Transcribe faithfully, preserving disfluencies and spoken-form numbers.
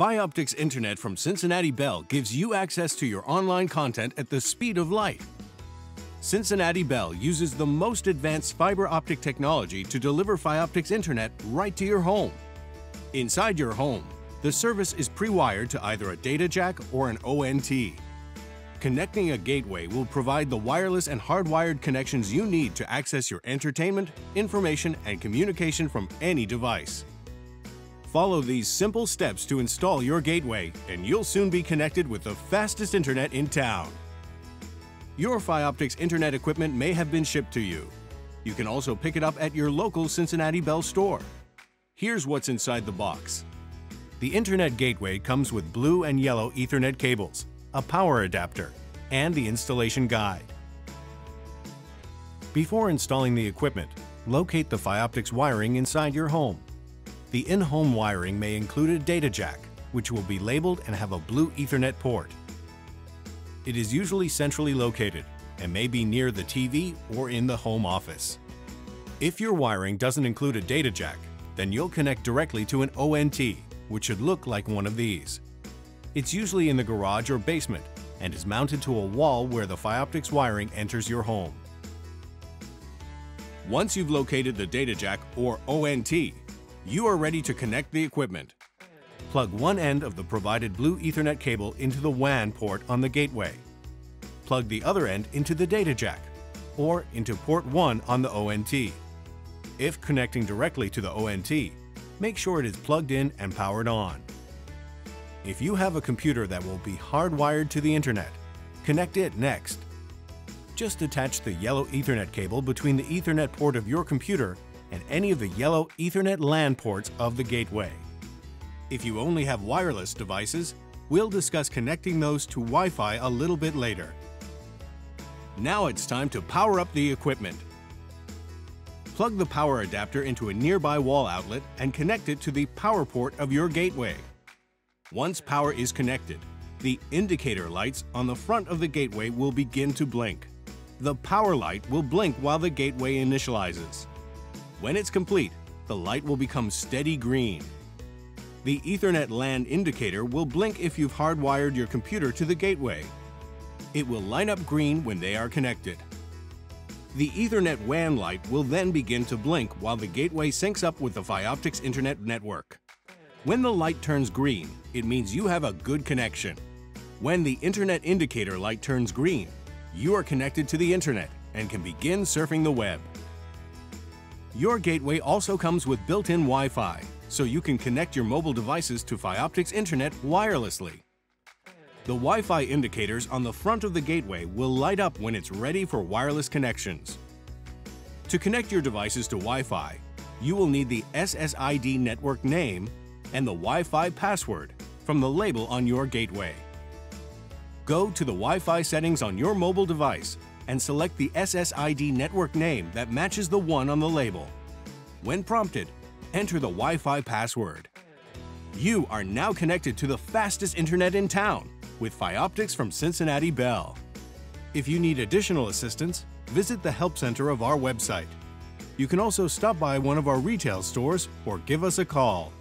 FiOptics Internet from Cincinnati Bell gives you access to your online content at the speed of light. Cincinnati Bell uses the most advanced fiber-optic technology to deliver FiOptics Internet right to your home. Inside your home, the service is pre-wired to either a data jack or an O N T. Connecting a gateway will provide the wireless and hardwired connections you need to access your entertainment, information, and communication from any device. Follow these simple steps to install your gateway, and you'll soon be connected with the fastest internet in town. Your FiOptics Internet equipment may have been shipped to you. You can also pick it up at your local Cincinnati Bell store. Here's what's inside the box. The Internet gateway comes with blue and yellow Ethernet cables, a power adapter, and the installation guide. Before installing the equipment, locate the FiOptics wiring inside your home. The in-home wiring may include a data jack, which will be labeled and have a blue Ethernet port. It is usually centrally located and may be near the T V or in the home office. If your wiring doesn't include a data jack, then you'll connect directly to an O N T, which should look like one of these. It's usually in the garage or basement and is mounted to a wall where the FiOptics wiring enters your home. Once you've located the data jack or O N T, you are ready to connect the equipment. Plug one end of the provided blue Ethernet cable into the W A N port on the gateway. Plug the other end into the data jack, or into port one on the O N T. If connecting directly to the O N T, make sure it is plugged in and powered on. If you have a computer that will be hardwired to the internet, connect it next. Just attach the yellow Ethernet cable between the Ethernet port of your computer and any of the yellow Ethernet LAN ports of the gateway. If you only have wireless devices, we'll discuss connecting those to Wi-Fi a little bit later. Now it's time to power up the equipment. Plug the power adapter into a nearby wall outlet and connect it to the power port of your gateway. Once power is connected, the indicator lights on the front of the gateway will begin to blink. The power light will blink while the gateway initializes. When it's complete, the light will become steady green. The Ethernet LAN indicator will blink if you've hardwired your computer to the gateway. It will light up green when they are connected. The Ethernet W A N light will then begin to blink while the gateway syncs up with the FiOptics Internet network. When the light turns green, it means you have a good connection. When the Internet indicator light turns green, you are connected to the internet and can begin surfing the web. Your gateway also comes with built-in Wi-Fi, so you can connect your mobile devices to FiOptics Internet wirelessly. The Wi-Fi indicators on the front of the gateway will light up when it's ready for wireless connections. To connect your devices to Wi-Fi, you will need the S S I D network name and the Wi-Fi password from the label on your gateway. Go to the Wi-Fi settings on your mobile device and select the S S I D network name that matches the one on the label. When prompted, enter the Wi-Fi password. You are now connected to the fastest internet in town with FiOptics from Cincinnati Bell. If you need additional assistance, visit the Help Center of our website. You can also stop by one of our retail stores or give us a call.